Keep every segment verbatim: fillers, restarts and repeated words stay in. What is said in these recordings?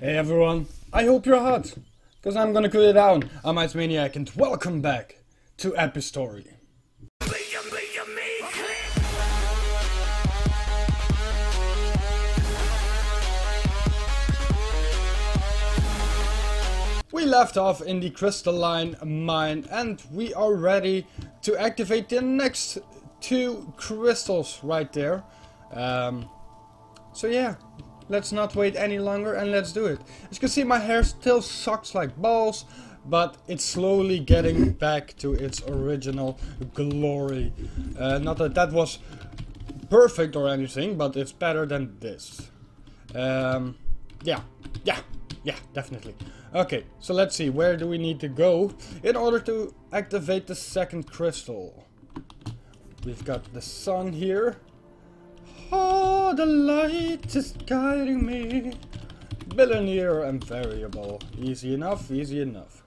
Hey everyone, I hope you're hot, because I'm gonna cool it down. I'm Icemaniac and welcome back to Epistory. We left off in the crystalline mine and we are ready to activate the next two crystals right there. Um, so yeah. Let's not wait any longer and let's do it. As you can see, my hair still sucks like balls, but it's slowly getting back to its original glory. Uh, not that that was perfect or anything, but it's better than this. Um, yeah, yeah, yeah, definitely. Okay, so let's see, where do we need to go in order to activate the second crystal? We've got the sun here. Oh, the light is guiding me. Billionaire and variable. Easy enough, easy enough.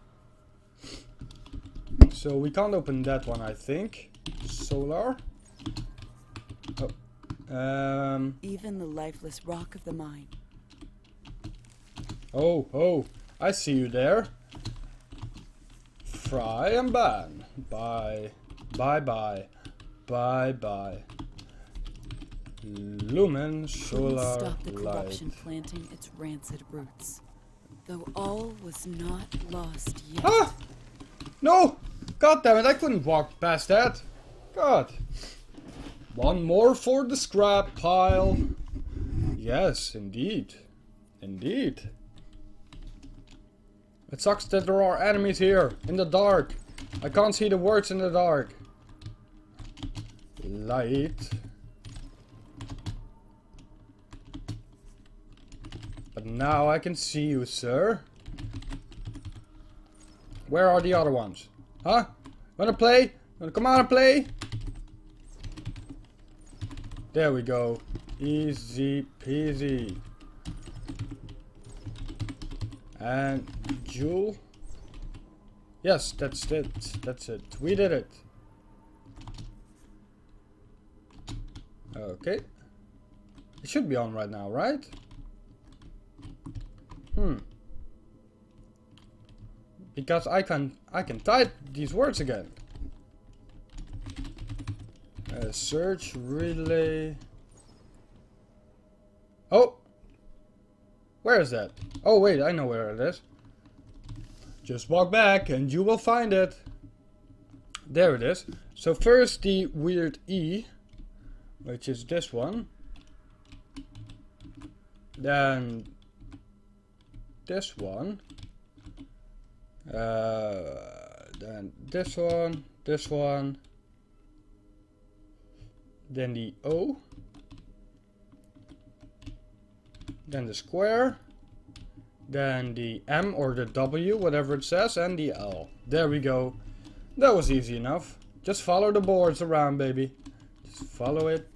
So we can't open that one, I think. Solar. Oh. Um. Even the lifeless rock of the mine. Oh, oh. I see you there. Fry and ban. Bye. Bye-bye. Bye-bye. Lumen solar stop the corruption light. Planting its rancid roots. Though all was not lost yet. Ah! No! God damn it, I couldn't walk past that. God. One more for the scrap pile. Yes, indeed. Indeed. It sucks that there are enemies here in the dark. I can't see the words in the dark. Light. But now I can see you, sir. Where are the other ones? Huh? Wanna play? Wanna come on and play? There we go. Easy peasy. And Jewel. Yes, that's it. That's it. We did it. Okay. It should be on right now, right? Hmm. Because I can I can type these words again. Uh, search relay. Oh. Where is that? Oh wait, I know where it is. Just walk back and you will find it. There it is. So first the weird E, which is this one. Then this one, uh, then this one, this one, then the O, then the square, then the M or the W, whatever it says, and the L. There we go. That was easy enough. Just follow the boards around, baby. Just follow it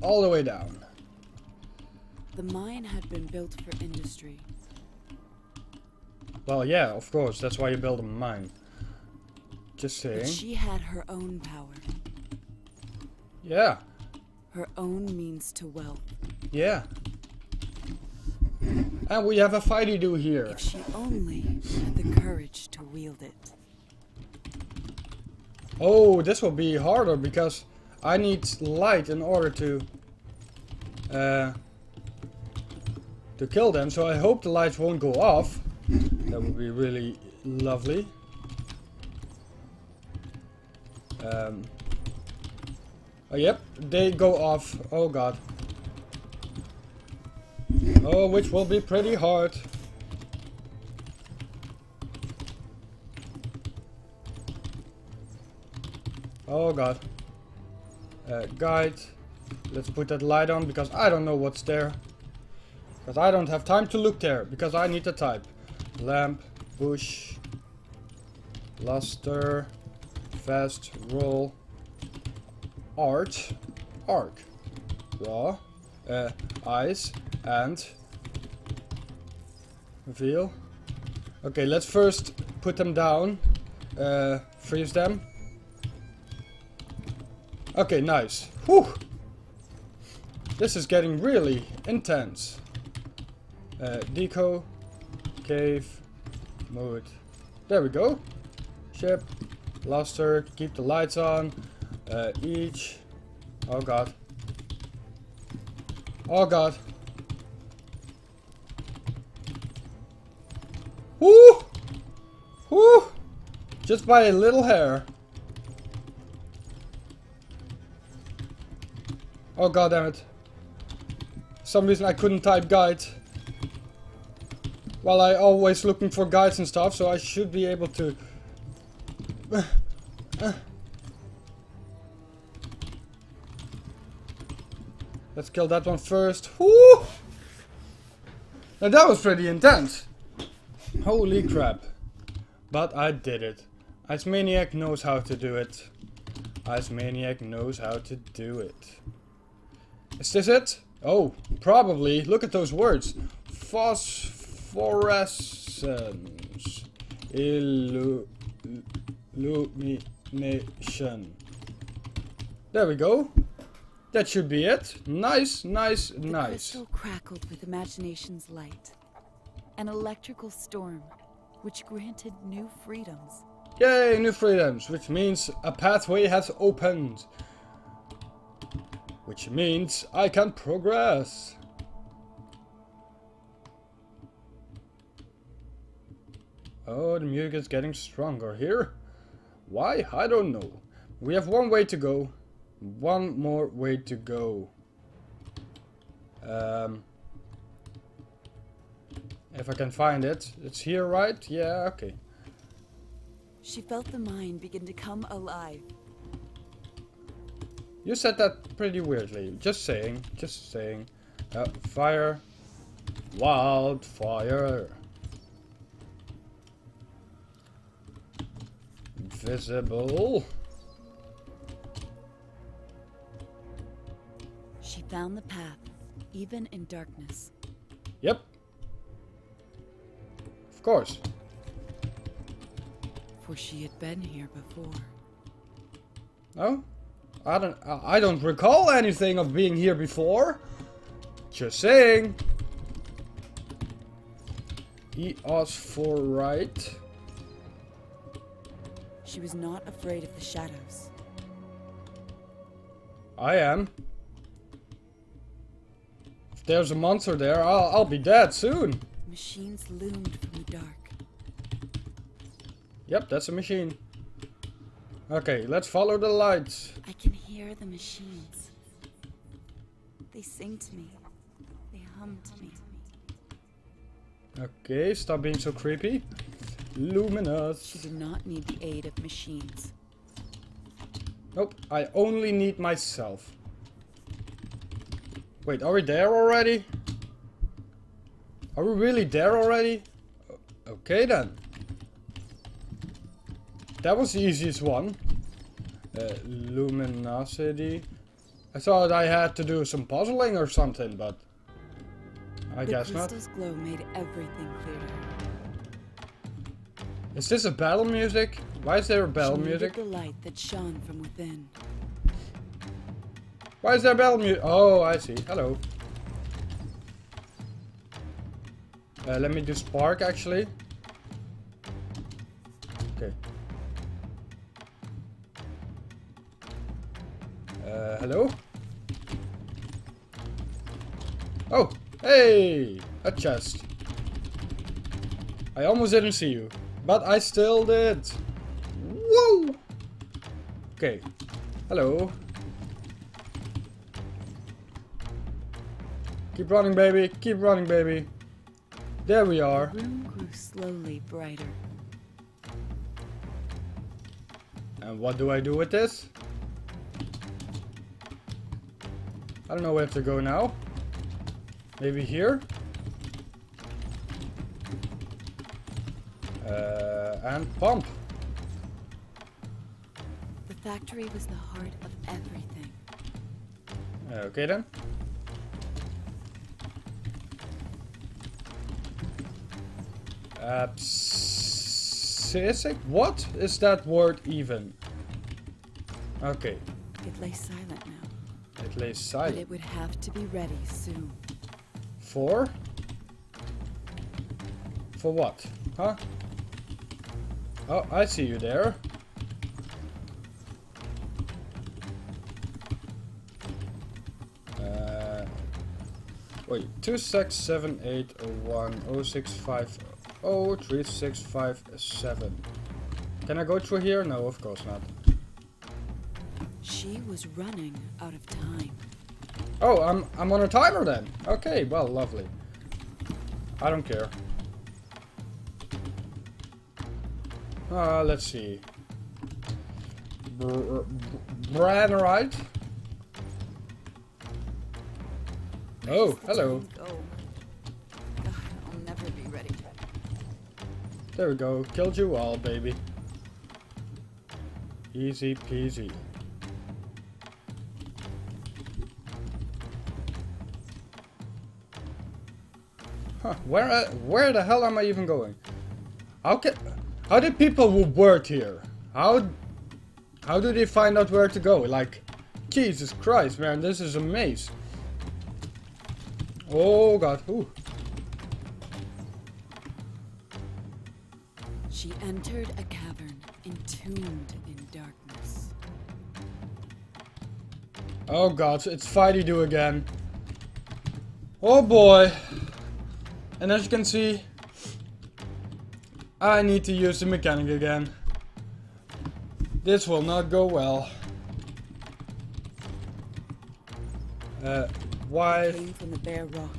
all the way down. The mine had been built for industry. Well, yeah, of course. That's why you build a mine. Just saying. But she had her own power. Yeah. Her own means to wealth. Yeah. And we have a fighty do here. If she only had the courage to wield it. Oh, this will be harder because I need light in order to uh, to kill them. So I hope the lights won't go off. That would be really lovely. Um, oh, yep, they go off. Oh, God. Oh, which will be pretty hard. Oh, God. Uh, guide. Let's put that light on because I don't know what's there. Because I don't have time to look there because I need to type. Lamp, bush, luster, fast, roll, art, arc, raw, uh, ice, and reveal. Okay, let's first put them down, uh, freeze them. Okay, nice. Whew! This is getting really intense. Uh, deco, cave, mode. There we go. Ship, luster, keep the lights on. Uh, each. Oh god. Oh god. Woo! Woo! Just by a little hair. Oh god damn it. For some reason I couldn't type guide. Well, I always looking for guides and stuff, so I should be able to. Let's kill that one first. Woo! Now that was pretty intense. Holy crap. But I did it. Icemaniac knows how to do it. Icemaniac knows how to do it. Is this it? Oh, probably. Look at those words. Phosphorus. Fluorescence, illumination. There we go. That should be it. Nice, nice, the nice. The crystal crackled with imagination's light. An electrical storm, which granted new freedoms. Yay, new freedoms, which means a pathway has opened. Which means I can progress. Oh, the music is getting stronger here. Why? I don't know. We have one way to go. One more way to go. Um, if I can find it. It's here, right? Yeah, okay. She felt the mind begin to come alive. You said that pretty weirdly. Just saying. Just saying. Uh, fire. Wildfire. Visible. She found the path, even in darkness. Yep. Of course. For she had been here before. No? I don't I don't recall anything of being here before. Just saying. Eos for right. She was not afraid of the shadows. I am. If there's a monster there, I'll, I'll be dead soon. Machines loomed from the dark. Yep, that's a machine. Okay, let's follow the lights. I can hear the machines. They sing to me. They hum to me. Okay, stop being so creepy. Luminous. She did not need the aid of machines. Nope, I only need myself. Wait, are we there already? Are we really there already? Okay then. That was the easiest one. Uh, luminosity. I thought I had to do some puzzling or something, but I guess not. The crystal's glow made everything clearer. Is this a battle music? Why is there a battle music? The light that shone from within. Why is there battle music? Oh, I see. Hello. Uh, let me do spark actually. Okay. Uh, hello? Oh, hey! A chest. I almost didn't see you. But I still did. Woo! Okay. Hello. Keep running, baby. Keep running, baby. There we are. The room grew slowly brighter. And what do I do with this? I don't know where to go now. Maybe here? Uh, and pump. The factory was the heart of everything. Okay then. Abscisic? What is that word even? Okay. It lay silent now. It lay silent. But it would have to be ready soon. For? For what? Huh? Oh, I see you there. Uh, wait, two six seven eight zero one zero six five zero three six five seven. Can I go through here? No, of course not. She was running out of time. Oh, I'm I'm on a timer then. Okay, well, lovely. I don't care. Uh, let's see. Brannerite. Oh, hello. I'll never be ready. There we go. Killed you all, baby. Easy peasy. Huh, where uh, where the hell am I even going? How can how do people who work here? How how do they find out where to go? Like, Jesus Christ, man, this is a maze. Oh God, ooh. She entered a cavern, entombed in darkness. Oh God, it's fighty-do again. Oh boy. And as you can see, I need to use the mechanic again. This will not go well. Uh, why? Came from the bare rock.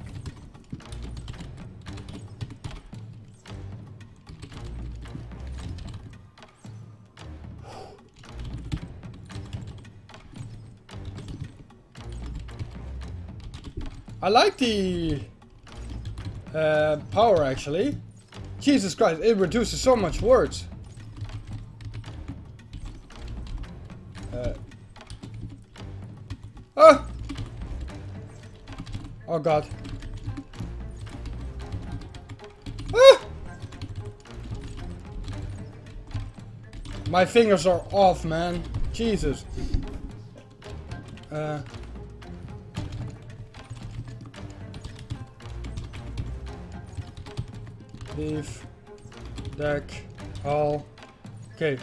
I like the Uh, power actually. Jesus Christ, it reduces so much words. Uh. Ah! Oh God. Ah! My fingers are off, man. Jesus. Uh. Leave. Deck. Hull. Okay.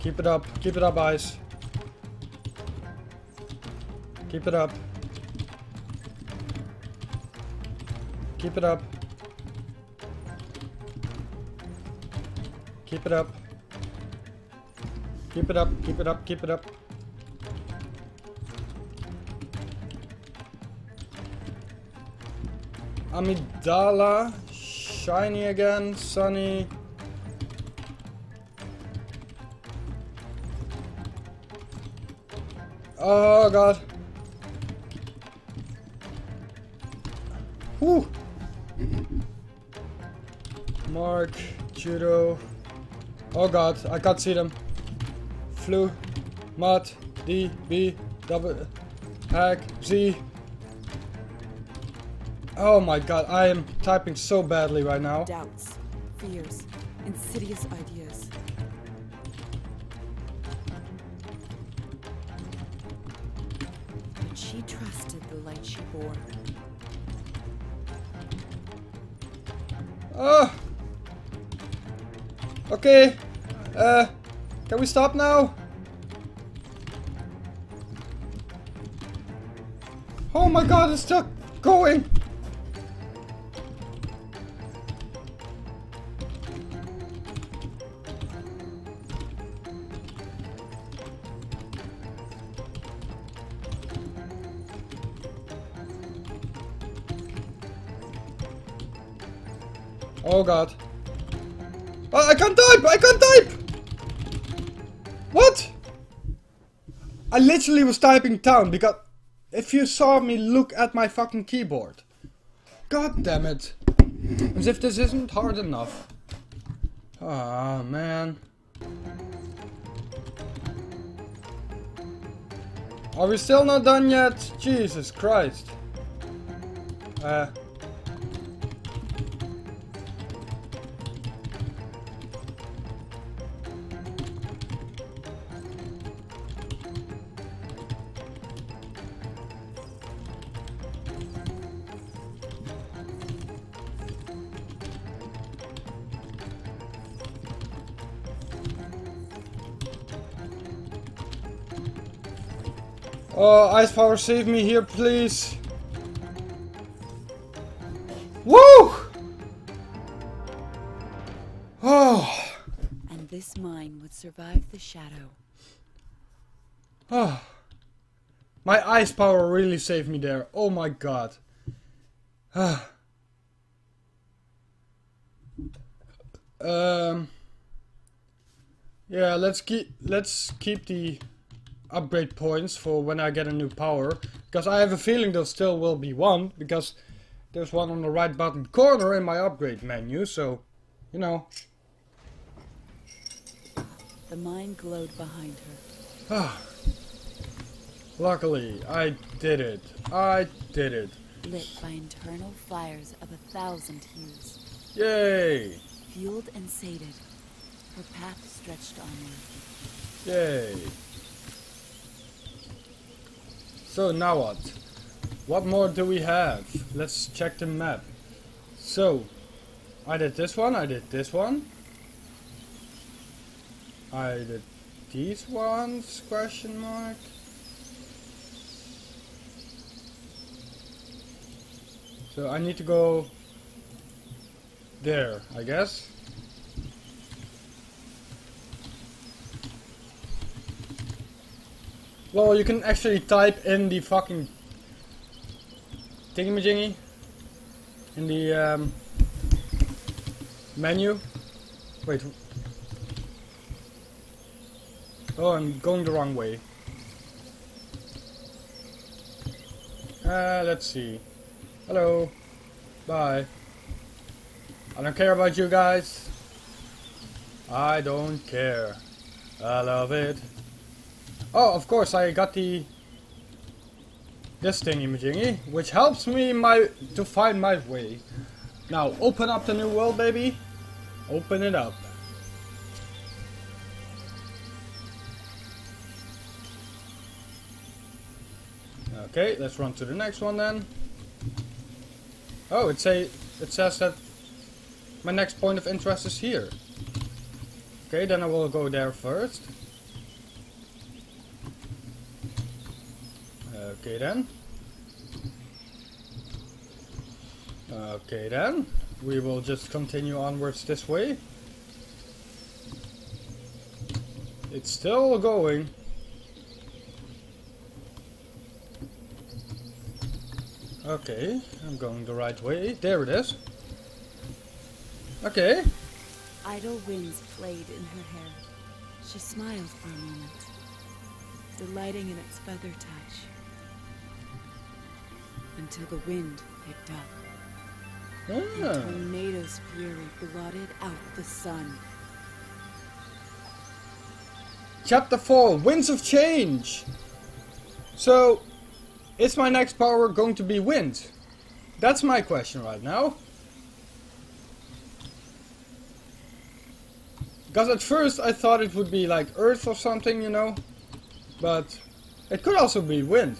Keep it up. Keep it up, Ice. Keep it up. Keep it up. Keep it up. Keep it up. Keep it up. Keep it up. Amidala. Shiny again, Sunny. Oh God. Whew. Mark, Judo. Oh God, I can't see them. Flu, Mat, D, B, W, Hack, Z. Oh my God, I am typing so badly right now. Doubts, fears, insidious ideas. But she trusted the light she bore. Oh! Okay, uh, can we stop now? Oh my God, it's still going! Oh God. Oh, I can't type! I can't type! What? I literally was typing down because if you saw me look at my fucking keyboard. God damn it. As if this isn't hard enough. Oh man. Are we still not done yet? Jesus Christ. Uh... Oh, Ice Power, save me here, please. Woo! Oh. And this mine would survive the shadow. Oh. My Ice Power really saved me there. Oh my god. Ah. Um. Yeah, let's keep let's keep the upgrade points for when I get a new power, because I have a feeling there still will be one, because there's one on the right bottom corner in my upgrade menu. So, you know. The mine glowed behind her. Ah. Luckily, I did it. I did it. Lit by internal fires of a thousand hues. Yay! Fueled and sated, her path stretched onward. Yay! So now what? What more do we have? Let's check the map. So, I did this one, I did this one. I did these ones, question mark. So I need to go there, I guess. Well, you can actually type in the fucking thingy-majingy in the um, menu. Wait. Oh, I'm going the wrong way. Uh, let's see. Hello. Bye. I don't care about you guys. I don't care. I love it. Oh, of course, I got the this thingy-majingy, which helps me my to find my way. Now, open up the new world, baby. Open it up. Okay, let's run to the next one then. Oh, it say it says that my next point of interest is here. Okay, then I will go there first. Okay then. Okay then. We will just continue onwards this way. It's still going. Okay, I'm going the right way. There it is. Okay. Idle winds played in her hair. She smiled for a moment, delighting in its feather touch, until the wind picked up. Ah. And tornado's fury blotted out the sun. Chapter four, Winds of Change. So, is my next power going to be wind? That's my question right now. Because at first I thought it would be like earth or something, you know. But it could also be wind.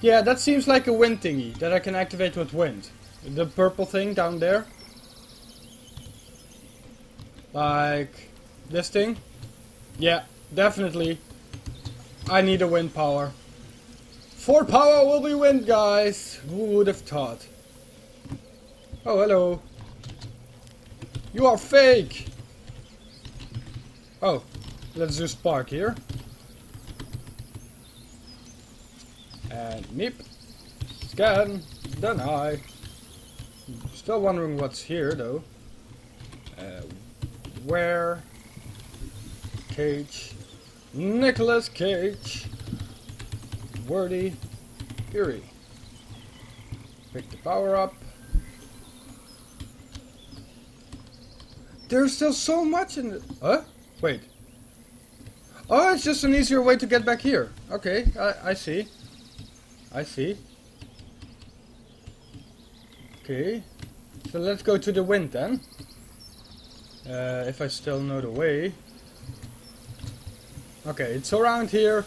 Yeah, that seems like a wind thingy that I can activate with wind. The purple thing down there. Like this thing. Yeah, definitely. I need a wind power. Four power will be wind, guys. Who would have thought? Oh, hello. You are fake. Oh, let's just park here. And meep. Scan. Deny. Still wondering what's here, though. Uh, where? Cage, Nicolas Cage, Wordy, Fury. Pick the power up. There's still so much in the... Huh? Wait. Oh, it's just an easier way to get back here. Okay, I, I see. I see. Okay. So let's go to the wind then. Uh, if I still know the way. Okay, it's around here.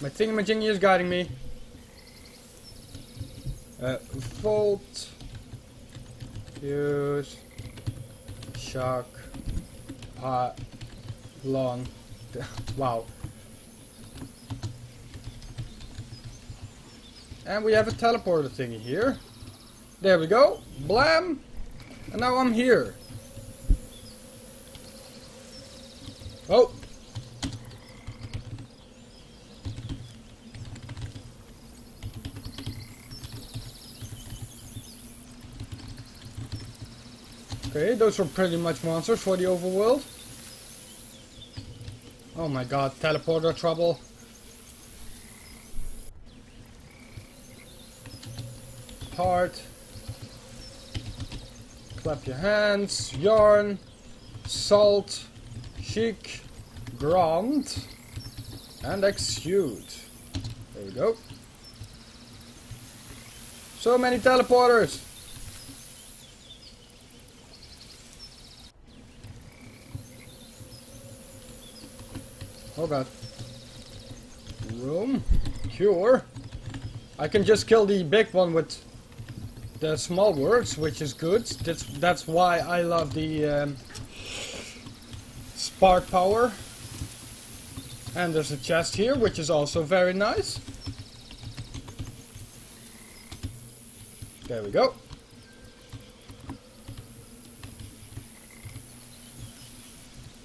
My thingamajingy is guiding me. Uh, volt. Fuse. Shock. part long. Wow. And we have a teleporter thingy here. There we go. Blam! And now I'm here. Oh! Okay, those were pretty much monsters for the overworld. Oh my god, teleporter trouble. Heart. Clap your hands. Yarn. Salt. Chic. Grand. And exude. There we go. So many teleporters! Oh god. Room. Cure. I can just kill the big one with the small words, which is good. That's, that's why I love the um, spark power. And there's a chest here, which is also very nice. There we go.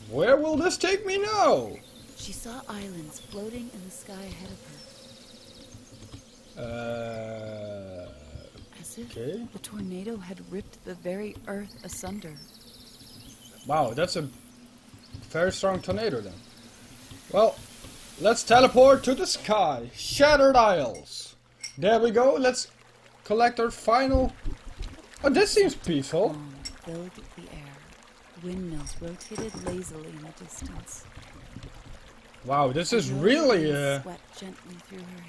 Where will this take me now? She saw islands floating in the sky ahead of her. Uh, As if okay. The tornado had ripped the very earth asunder. Wow, that's a very strong tornado then. Well, let's teleport to the sky. Shattered Isles. There we go. Let's collect our final... Oh, this seems peaceful. Dawn filled the air. Windmills rotated lazily in the distance. Wow, this is really uh, sweat gently through her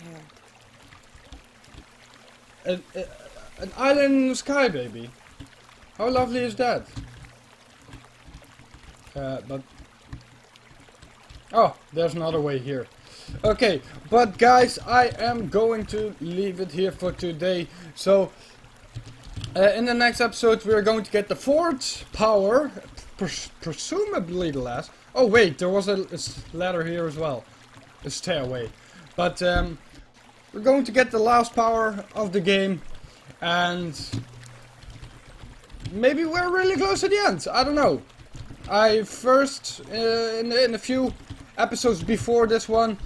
hair. An, uh, an island in the sky, baby. How lovely is that? Uh, but oh, there's another way here. Okay, but guys, I am going to leave it here for today. So uh, in the next episode, we are going to get the fourth power, pres presumably the last. Oh wait, there was a, a ladder here as well, a stairway. But um, we're going to get the last power of the game, and maybe we're really close to the end. I don't know. I first uh, in, in a few episodes before this one,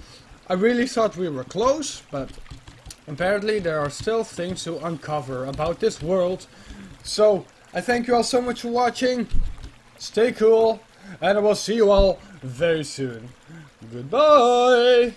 I really thought we were close, but apparently there are still things to uncover about this world. So I thank you all so much for watching. Stay cool. And I will see you all very soon. Goodbye!